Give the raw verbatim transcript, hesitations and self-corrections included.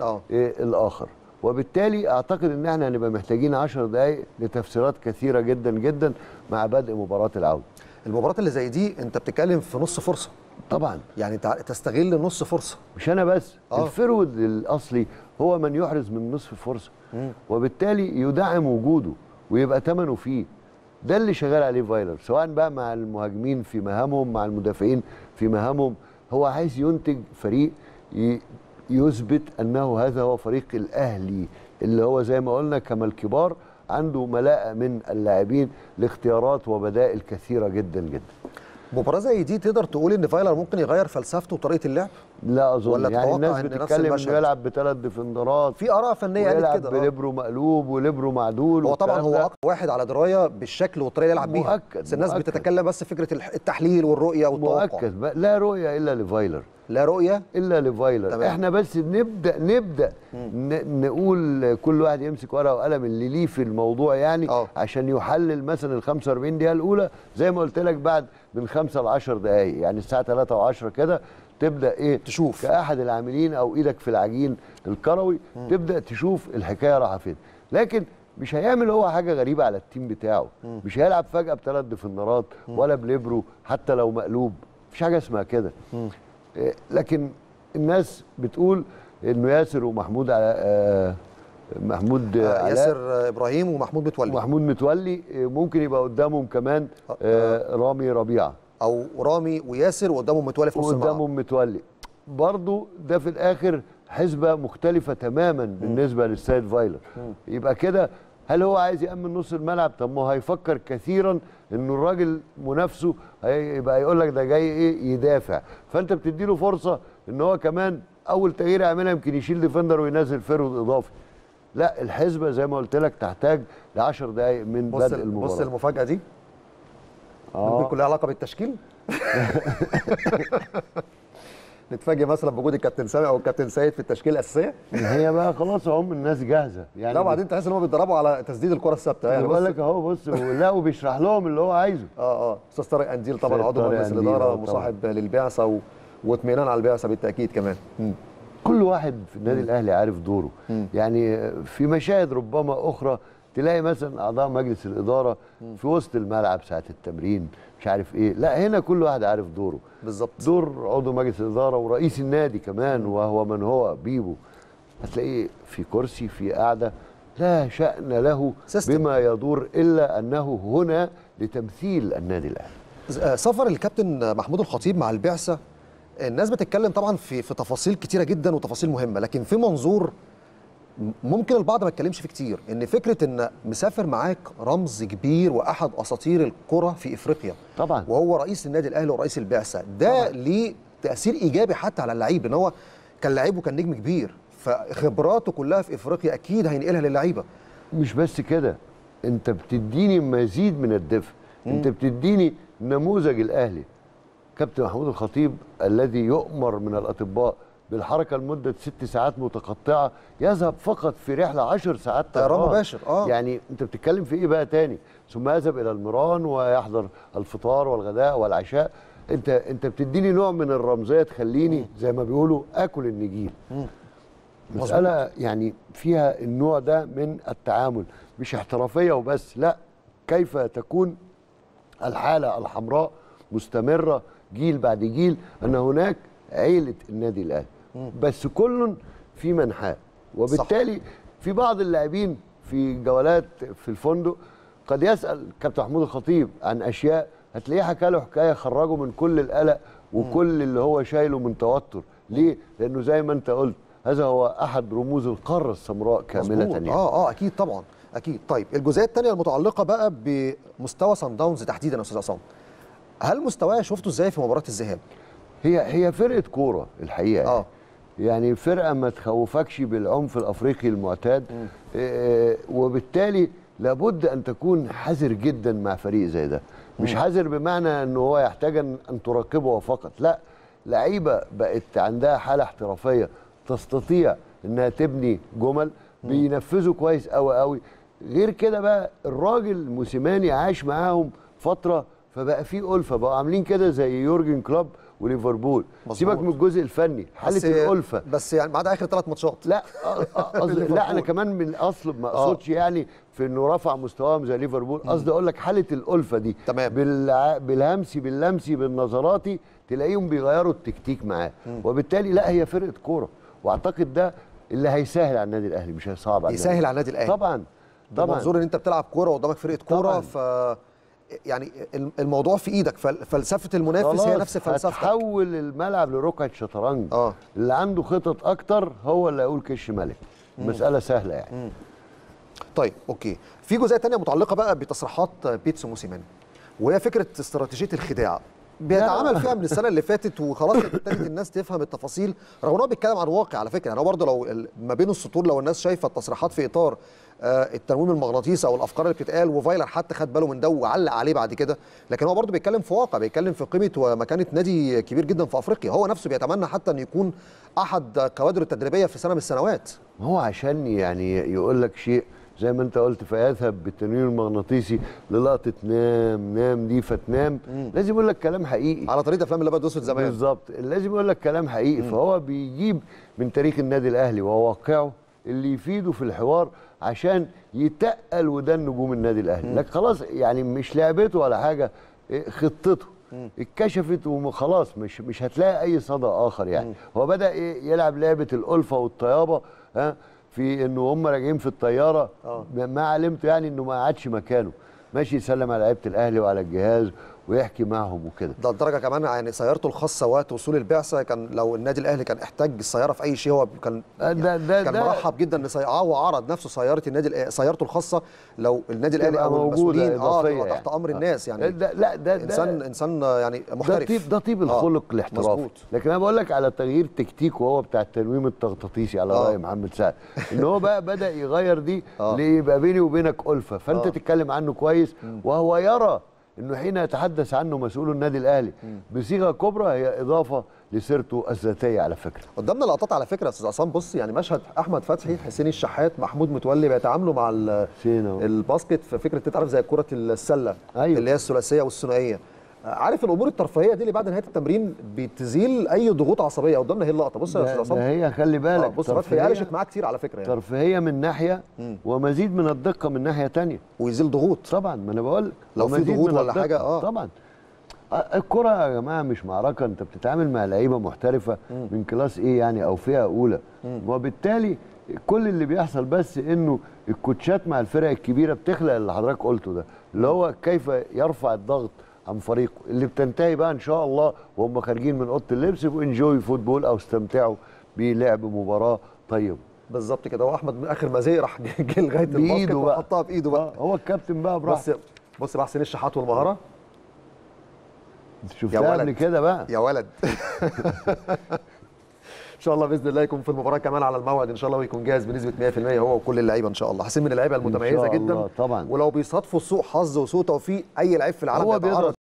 اه الاخر. وبالتالي اعتقد ان احنا هنبقى محتاجين عشر دقائق لتفسيرات كثيره جدا جدا مع بدء مباراه العوده. المباراه اللي زي دي انت بتتكلم في نص فرصه طبعا، يعني تستغل نص فرصه. مش انا بس، أوه. الفرود الاصلي هو من يحرز من نصف فرصه، وبالتالي يدعم وجوده ويبقى ثمنه فيه. ده اللي شغال عليه فايلر، سواء بقى مع المهاجمين في مهامهم، مع المدافعين في مهامهم. هو عايز ينتج فريق ي... يثبت انه هذا هو فريق الاهلي، اللي هو زي ما قلنا كما الكبار عنده ملاءه من اللاعبين لاختيارات وبدائل كثيره جدا جدا. مباراه زي دي تقدر تقول ان فايلر ممكن يغير فلسفته وطريقه اللعب؟ لا اظن، ولا يعني الناس بتتكلم انه يلعب بثلاث ديفندرات، في اراء فنيه قالت كده، يلعب بليبرو مقلوب وليبرو معدول. هو طبعا هو اكتر واحد على درايه بالشكل والطريقه اللي يلعب بيها، بس الناس بتتكلم بس فكره التحليل والرؤيه والتوقع. مؤكد لا رؤيه الا لفايلر، لا رؤيه الا لفايلر. طبعا. احنا بس نبدا نبدا نقول كل واحد يمسك ورقه وقلم اللي ليه في الموضوع، يعني أوه. عشان يحلل مثلا ال خمسة وأربعين دقيقه الاولى زي ما قلت لك، بعد من خمسة ل عشر دقائق، يعني الساعه ثلاثة وعشرة كده تبدا ايه تشوف كأحد العاملين او ايدك في العجين الكروي، مم. تبدا تشوف الحكايه رايحه فين. لكن مش هيعمل هو حاجه غريبه على التيم بتاعه، مم. مش هيلعب فجاه بثلاث ديفندرات ولا بليبرو حتى لو مقلوب، مفيش حاجه اسمها كده. لكن الناس بتقول انه ياسر ومحمود آه محمود آه ياسر ابراهيم ومحمود متولي محمود متولي ممكن يبقى قدامهم كمان آه رامي ربيعه، او رامي وياسر وقدامهم متولي في نص الملعب، وقدامهم متولي برضه. ده في الاخر حسبه مختلفه تماما بالنسبه للسيد فايلر. يبقى كده هل هو عايز يأمن نص الملعب؟ طب ما هيفكر كثيرا انه الراجل منافسه هيبقى يقول لك ده جاي ايه يدافع، فانت بتدي له فرصه ان هو كمان اول تغيير يعملها يمكن يشيل ديفندر وينزل فيرود اضافي. لا، الحسبه زي ما قلت لك تحتاج ل عشر دقائق من بدء المباراه. بص المفاجاه دي آه. ممكن كلها علاقه بالتشكيل. نتفاجئ مثلا بوجود الكابتن سامي او الكابتن سيد في التشكيله الاساسيه. هي بقى خلاص هم الناس جاهزه يعني. لا وبعدين تحس ان هم بيتدربوا على تسديد الكره الثابته يعني. بقول لك اهو بص، لا وبيشرح لهم اللي هو عايزه. اه اه استاذ طارق قنديل طبعا عضو مجلس الاداره ومصاحب للبعثه و... واطمئنان على البعثه بالتاكيد كمان. م. كل واحد في النادي الاهلي عارف دوره، م. يعني في مشاهد ربما اخرى تلاقي مثلا اعضاء مجلس الاداره في وسط الملعب ساعه التمرين مش عارف ايه، لا هنا كل واحد عارف دوره بالظبط. دور عضو مجلس الاداره ورئيس النادي كمان وهو من هو بيبو، هتلاقيه في كرسي في قاعده لا شأن له بما يدور الا انه هنا لتمثيل النادي الاهلي. سفر الكابتن محمود الخطيب مع البعثه، الناس بتتكلم طبعا في في تفاصيل كتيره جدا وتفاصيل مهمه، لكن في منظور ممكن البعض ما يتكلمش فيه كتير، ان فكره ان مسافر معاك رمز كبير واحد اساطير الكره في افريقيا طبعا، وهو رئيس النادي الاهلي ورئيس البعثه، ده ليه تاثير ايجابي حتى على اللعيب، ان هو كان لعيب وكان نجم كبير، فخبراته كلها في افريقيا اكيد هينقلها للعيبه. مش بس كده، انت بتديني مزيد من الدفء، انت بتديني نموذج الاهلي. كابتن محمود الخطيب الذي يؤمر من الاطباء بالحركه لمده ست ساعات متقطعه، يذهب فقط في رحله عشر ساعات طيران مباشر. اه يعني انت بتتكلم في ايه بقى تاني؟ ثم يذهب الى الميران ويحضر الفطار والغداء والعشاء. انت انت بتديني نوع من الرمزيه تخليني زي ما بيقولوا اكل النجيل. مساله يعني فيها النوع ده من التعامل، مش احترافيه وبس، لا كيف تكون الحاله الحمراء مستمره جيل بعد جيل، ان هناك عيله النادي الاهلي بس كل في منحاه. وبالتالي صح. في بعض اللاعبين في جولات في الفندق قد يسأل كابتن محمود الخطيب عن اشياء هتلاقيه حكى له حكايه خرجه من كل القلق وكل اللي هو شايله من توتر. ليه؟ لانه زي ما انت قلت هذا هو احد رموز القاره السمراء كامله يعني. اه اه اكيد طبعا اكيد. طيب الجزئيه الثانيه المتعلقه بقى بمستوى صن داونز تحديدا يا استاذ عصام، هل مستواه شفته ازاي في مباراه الذهاب؟ هي هي فرقه كوره الحقيقه آه. يعني فرقه ما تخوفكش بالعنف الافريقي المعتاد، آه وبالتالي لابد ان تكون حذر جدا مع فريق زي ده. مش حذر بمعنى ان هو يحتاج ان تراقبه فقط، لا لعيبه بقت عندها حاله احترافيه تستطيع انها تبني جمل، بينفذوا كويس قوي قوي. غير كده بقى الراجل موسيماني عاش معاهم فتره، فبقى في ألفة، بقوا عاملين كده زي يورجن كلوب وليفربول. سيبك من الجزء الفني، حاله الالفه بس يعني ما عدا اخر ثلاث ماتشات. لا قصدي لا انا كمان من الاصل ما اقصدش يعني في انه رفع مستواهم زي ليفربول، قصدي اقول لك حاله الالفه دي تمام. بالع... بالهمسي باللمسي بالنظراتي تلاقيهم بيغيروا التكتيك معاه، وبالتالي لا هي فرقه كوره، واعتقد ده اللي هيسهل على النادي الاهلي مش هيصعب على يسهل على النادي الاهلي طبعا طبعا بمنظور ان انت بتلعب كوره وقدامك فرقه كوره، ف يعني الموضوع في ايدك. فلسفه المنافس هي نفس فلسفتك، هتحول الملعب لرقعه شطرنج. آه. اللي عنده خطط اكتر هو اللي هيقول كش ملك. مساله سهله يعني. مم. طيب اوكي، في جزئيه ثانيه متعلقه بقى بتصريحات بيتسو موسيماني، وهي فكره استراتيجيه الخداع بيتعامل فيها من السنه اللي فاتت، وخلاص ابتدت الناس تفهم التفاصيل، رغم ان هو بيتكلم عن واقع على فكره. يعني هو برضه لو ما بين السطور، لو الناس شايفه التصريحات في اطار التنويم المغناطيسي او الافكار اللي بتتقال، وفايلر حتى خد باله من ده وعلق عليه بعد كده، لكن هو برضه بيتكلم في واقع، بيتكلم في قيمه ومكانه نادي كبير جدا في افريقيا، هو نفسه بيتمنى حتى ان يكون احد كوادره التدريبيه في سنه من السنوات. هو عشان يعني يقول لك شيء زي ما انت قلت، فيذهب بالتنويم المغناطيسي للقطه نام نام دي فتنام، مم. لازم يقول لك كلام حقيقي على طريقه افلام الابيض والاسود زمان بالظبط، لازم يقول لك كلام حقيقي. مم. فهو بيجيب من تاريخ النادي الاهلي وواقعه اللي يفيده في الحوار عشان يتقل، وده نجوم النادي الاهلي. لكن خلاص يعني مش لعبته ولا حاجه، خطته اتكشفت وخلاص، مش مش هتلاقي اي صدى اخر يعني. مم. هو بدا يلعب لعبه الالفه والطيابه، ها، في انه هم راجعين في الطياره. أوه. ما علمته يعني انه ما قعدش مكانه، ماشي يسلم على لعيبه الاهلي وعلى الجهاز ويحكي معهم وكده. ده الدرجه كمان يعني سيارته الخاصه وقت وصول البعثه، كان لو النادي الاهلي كان احتاج السياره في اي شيء هو كان يعني ده ده كان ده مرحب جدا لسياره، وعرض نفسه سياره النادي سيارته الخاصه لو النادي الاهلي او المسؤولين اه يعني. تحت امر الناس يعني. ده لا ده انسان ده انسان يعني محترف، ده طيب ده طيب الخلق آه. الاحترافي. لكن انا بقول لك على تغيير تكتيك، وهو بتاع التنويم التغطاطيسي على آه. راي محمد سعد، ان هو بقى بدا يغير دي آه. ليبقى بيني وبينك الفه، فانت آه. تتكلم عنه كويس، وهو يرى انه حين يتحدث عنه مسؤول النادي الاهلي بصيغه كبرى هي اضافه لسيرته الذاتيه على فكره. قدامنا لقطات على فكره يا استاذ عصام، بص يعني مشهد احمد فتحي، حسين الشحات، محمود متولي بيتعاملوا مع الباسكت في فكره تتعرف زي كره السله. أيوة. اللي هي الثلاثيه والثنائيه، عارف الامور الترفيهيه دي اللي بعد نهايه التمرين بتزيل اي ضغوط عصبيه. قدامنا هي اللقطه، بص يا استاذ عصام، هي خلي بالك آه بص فتحي قلشت معاه كتير على فكره يعني. ترفيهيه من ناحيه، مم. ومزيد من الدقه من ناحيه ثانيه، ويزيل ضغوط طبعا. ما انا بقول لك لو في ضغوط ولا حاجه اه طبعا. الكره يا جماعه مش معركه، انت بتتعامل مع لعيبه محترفه، مم. من كلاس ايه يعني او فئه اولى، مم. وبالتالي كل اللي بيحصل بس انه الكوتشات مع الفرق الكبيره بتخلق اللي حضرتك قلته ده، اللي هو كيف يرفع الضغط عن فريقه، اللي بتنتهي بقى ان شاء الله وهم خارجين من اوضه اللبس بانجوي فوتبول، او استمتعوا بلعب مباراه طيبه. بالظبط كده، هو احمد من اخر ما زي راح جه لغايه الباسكت وحطها بايده بقى. آه هو الكابتن بقى براحته. بص بص بقى حسين الشحات والمهاره، انت شفتها قبل كده بقى يا ولد. ان شاء الله باذن الله يكون في المباراه كمان على الموعد ان شاء الله، ويكون جاهز بنسبه مئة في المئة هو وكل اللعيبه ان شاء الله. حسين من اللعيبه المتميزه جدا طبعا، ولو بيصادفوا سوء حظ وسوء توفيق اي لعيب في العالم هو بيتعرض